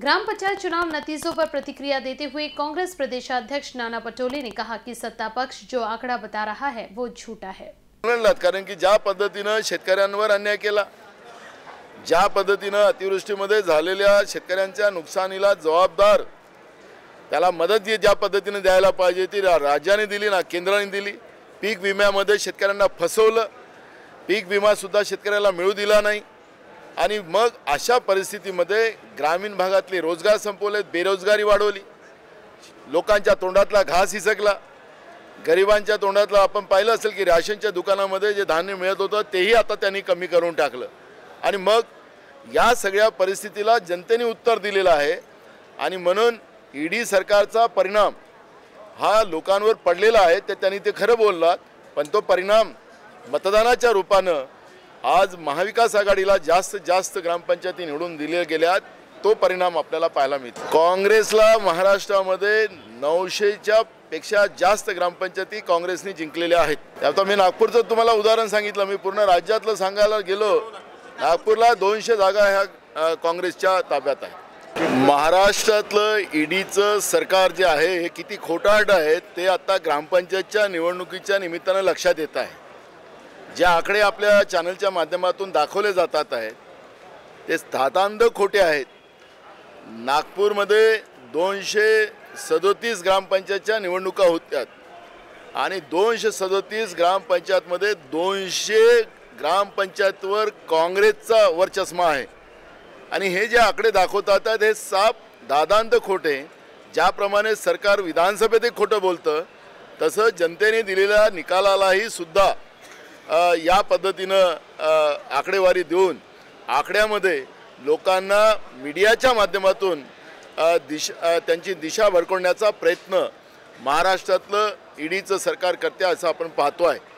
ग्राम पंचायत चुनाव नतीजों पर प्रतिक्रिया देते हुए कांग्रेस प्रदेशाध्यक्ष नाना पटोले ने कहा कि सत्ता पक्ष जो आंकड़ा बता रहा है वो झूठा है। कारण की ज्या पद्धतीने शेतकऱ्यांवर अन्याय केला, ज्या पद्धतीने अतिवृष्टीमध्ये झालेल्या शेतकऱ्यांच्या नुकसानीला जबाबदार त्याला मदत ज्या पद्धतीने द्यायला पाहिजे ती राज्याने दिली ना केंद्राने दिली। पीक विम्यामध्ये शेतकऱ्यांना फसवलं, पीक विमा सुद्धा शेतकऱ्याला मिळू दिला नाही आणि मग अशा परिस्थितीमध्ये ग्रामीण भागातले रोजगार संपवलेत, बेरोजगारी वाढवली, लोकांच्या तोंडातला घास हिसकला, गरिबांच्या तोंडातला। आपण पाहिलं असेल की राशनच्या दुकानामध्ये जे धान्य मिळत होतं तेही आता त्यांनी कमी करून टाकलं आणि मग या सगळ्या परिस्थितीला जनतेने उत्तर दिलेलं आहे आणि म्हणून ईडी सरकारचा परिणाम हा लोकांवर पडलेला आहे। ते त्यांनी ते खरं बोललात, पण तो परिणाम मतदानाच्या रूपानं आज महाविकास आघाडीला जास्त जास्त ग्रामपंचायती निवडून दिले गेल्यात, तो परिणाम आपल्याला पाहायला मिळतो। काँग्रेसला महाराष्ट्रामध्ये 900च्या पेक्षा जास्त ग्रामपंचायती काँग्रेसने जिंकलेल्या आहेत। त्यात मी नागपूरचं तुम्हाला उदाहरण सांगितलं, मी पूर्ण राज्यातलं सांगायला गेलो, नागपूरला 200 जागा ह्या काँग्रेसच्या ताब्यात आहे। महाराष्ट्रातलं ईडीचं सरकार जे आहे हे किती खोटारड आहे ते आता ग्रामपंचायतच्या निवडणुकीच्या निमित्तानं लक्षात येत आहे। जे आकडे आपल्या चॅनलच्या माध्यमातून दाखवले जातात आहेत ते धातांध खोटे आहेत। नागपूरमध्ये 237 ग्रामपंचायतच्या निवडणुका होत्यात आणि 237 ग्रामपंचायतमध्ये 200 ग्रामपंचायतवर काँग्रेसचा वरचष्मा आहे आणि हे जे आकडे दाखवतात हे साप धातांध खोटे। ज्याप्रमाणे सरकार विधानसभेत एक खोटं बोलतं तसं जनतेने दिलेल्या निकालालाही सुद्धा या पद्धतीनं आकडेवारी देऊन आकड्यामध्ये लोकांना मीडियाच्या माध्यमातून त्यांची दिशा भरकवण्याचा प्रयत्न महाराष्ट्रातलं ईडीचं सरकार करते असं आपण पाहतो आहे।